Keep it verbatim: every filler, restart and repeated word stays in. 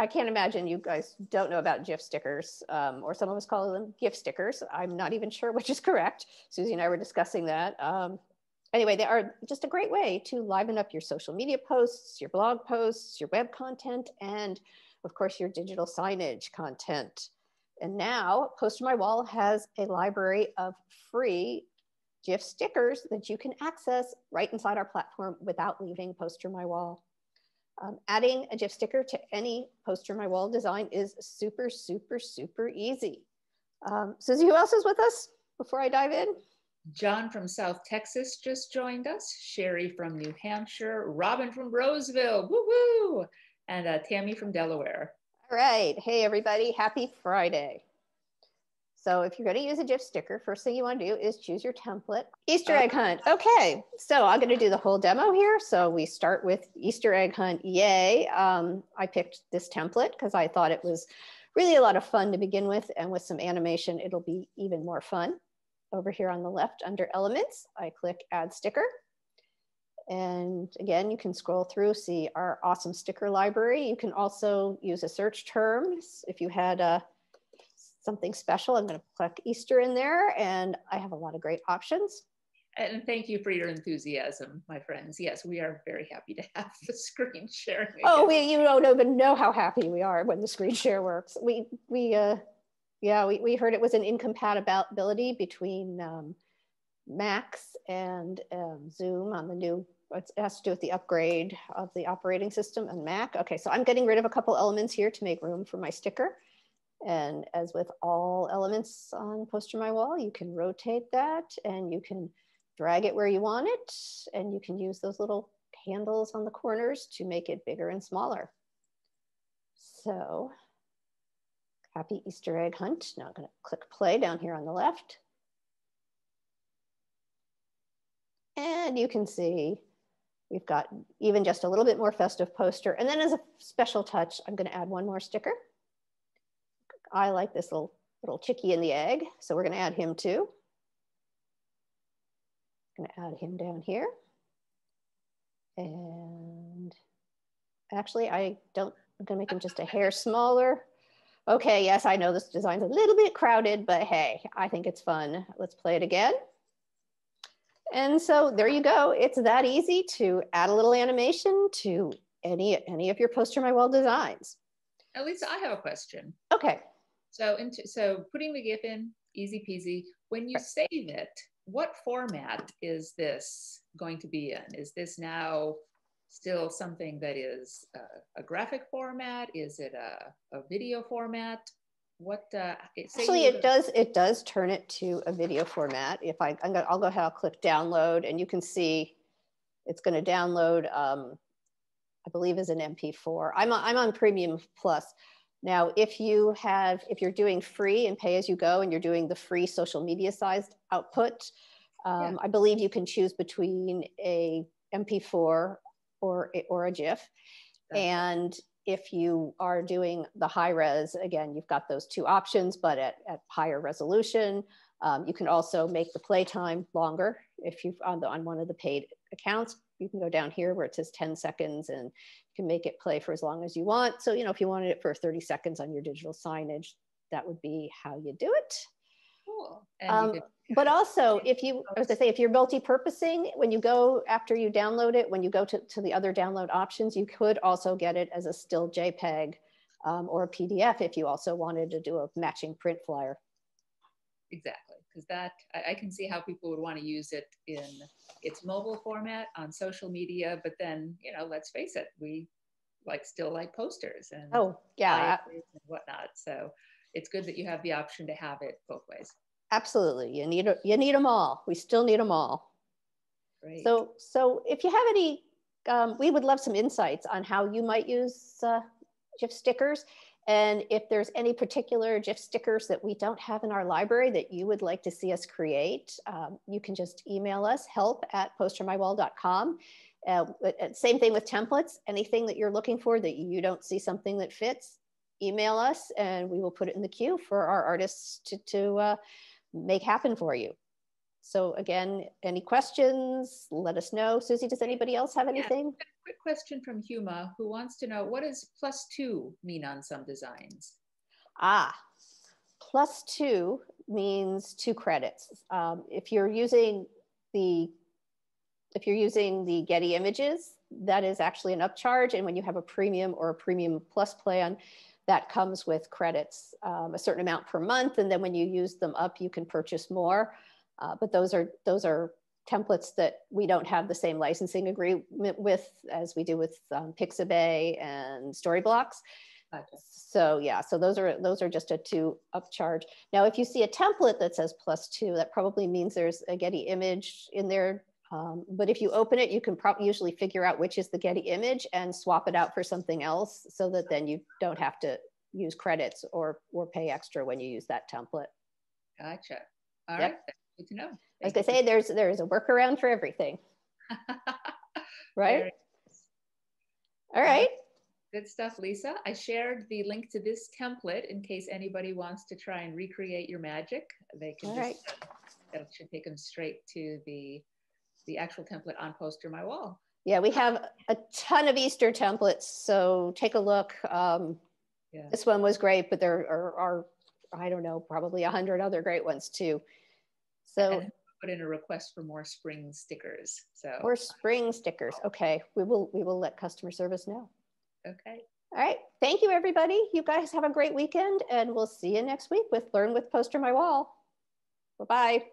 I can't imagine you guys don't know about GIF stickers, um, or some of us call them GIF stickers. I'm not even sure which is correct. Susie and I were discussing that. Um, anyway, they are just a great way to liven up your social media posts, your blog posts, your web content, and of course your digital signage content. And now PosterMyWall has a library of free GIF stickers that you can access right inside our platform without leaving PosterMyWall. Um, adding a GIF sticker to any PosterMyWall design is super, super, super easy. Um, Susie, who else is with us before I dive in? John from South Texas just joined us, Sherry from New Hampshire, Robin from Roseville, woo-hoo, and uh, Tammy from Delaware. All right, hey everybody, happy Friday. So if you're gonna use a GIF sticker, first thing you wanna do is choose your template. Easter egg hunt, okay. So I'm gonna do the whole demo here. So we start with Easter egg hunt, yay. Um, I picked this template because I thought it was really a lot of fun to begin with, and with some animation, it'll be even more fun. Over here on the left under elements, I click add sticker. And again, you can scroll through, see our awesome sticker library. You can also use a search term. If you had a something special, I'm gonna click Easter in there, and I have a lot of great options. And thank you for your enthusiasm, my friends. Yes, we are very happy to have the screen sharing. Again. Oh, we, you don't even know how happy we are when the screen share works. We, we uh, yeah, we, we heard it was an incompatibility between um, Macs and um, Zoom on the new, it has to do with the upgrade of the operating system and Mac. Okay, so I'm getting rid of a couple elements here to make room for my sticker. And as with all elements on PosterMyWall, you can rotate that and you can drag it where you want it. And you can use those little handles on the corners to make it bigger and smaller. So happy Easter egg hunt. Now I'm gonna click play down here on the left. And you can see we've got even just a little bit more festive poster. And then as a special touch, I'm gonna add one more sticker. I like this little, little chickie in the egg. So we're gonna add him too. I'm gonna add him down here. And actually I don't, I'm gonna make him just a hair smaller. Okay, yes, I know this design's a little bit crowded, but hey, I think it's fun. Let's play it again. And so there you go. It's that easy to add a little animation to any, any of your PosterMyWall designs. Lisa, I have a question. Okay. So, into, so putting the GIF in, easy peasy. When you save it, what format is this going to be in? Is this now still something that is a, a graphic format? Is it a, a video format? What? Uh, Actually, it does. It does turn it to a video format. If I, I'm gonna, I'll go ahead. I'll click download, and you can see it's going to download. Um, I believe is an M P four. I'm on, I'm on Premium Plus. Now, if you have, if you're doing free and pay as you go, and you're doing the free social media sized output, um, yeah. I believe you can choose between a M P four or or a GIF. Okay. And if you are doing the high res, again, you've got those two options, but at, at higher resolution. Um, you can also make the playtime longer if you've on the on one of the paid accounts. You can go down here where it says ten seconds and you can make it play for as long as you want. So, you know, if you wanted it for thirty seconds on your digital signage, that would be how you do it. Cool. And um, but also if you, I was gonna say, if you're multi-purposing, when you go, after you download it, when you go to, to the other download options, you could also get it as a still JPEG um, or a P D F if you also wanted to do a matching print flyer. Exactly, because that, I, I can see how people would want to use it in its mobile format on social media, but then, you know, let's face it, we like still like posters and, oh, yeah. And whatnot. So it's good that you have the option to have it both ways. Absolutely, you need, you need them all. We still need them all. Great. So, so if you have any, um, we would love some insights on how you might use uh, GIF stickers. And if there's any particular GIF stickers that we don't have in our library that you would like to see us create, um, you can just email us, help at postermywall dot com. Uh, same thing with templates, anything that you're looking for that you don't see something that fits, email us and we will put it in the queue for our artists to, to uh, make happen for you. So again, any questions, let us know. Susie, does anybody else have anything? Yeah. Quick question from Huma, who wants to know, what does plus two mean on some designs? Ah, plus two means two credits. Um, if you're using the, if you're using the Getty Images, that is actually an upcharge. And when you have a premium or a premium plus plan, that comes with credits, um, a certain amount per month. And then when you use them up, you can purchase more. Uh, but those are, those are templates that we don't have the same licensing agreement with as we do with um, Pixabay and Storyblocks. Gotcha. So yeah, so those are, those are just a two upcharge. Now, if you see a template that says plus two, that probably means there's a Getty image in there. Um, but if you open it, you can probably usually figure out which is the Getty image and swap it out for something else so that then you don't have to use credits or, or pay extra when you use that template. Gotcha. All yep. right. Good to know. I was going to say, there's, there's a workaround for everything. Right? All right. Good stuff, Lisa. I shared the link to this template in case anybody wants to try and recreate your magic. They can All just, right. that should take them straight to the the actual template on PosterMyWall. Yeah, we have a ton of Easter templates, so take a look. Um, yeah. This one was great, but there are, are I don't know, probably a hundred other great ones too. So put in a request for more spring stickers. So or spring stickers. Okay, we will we will let customer service know. Okay. All right. Thank you, everybody. You guys have a great weekend, and we'll see you next week with Learn with PosterMyWall. Bye bye.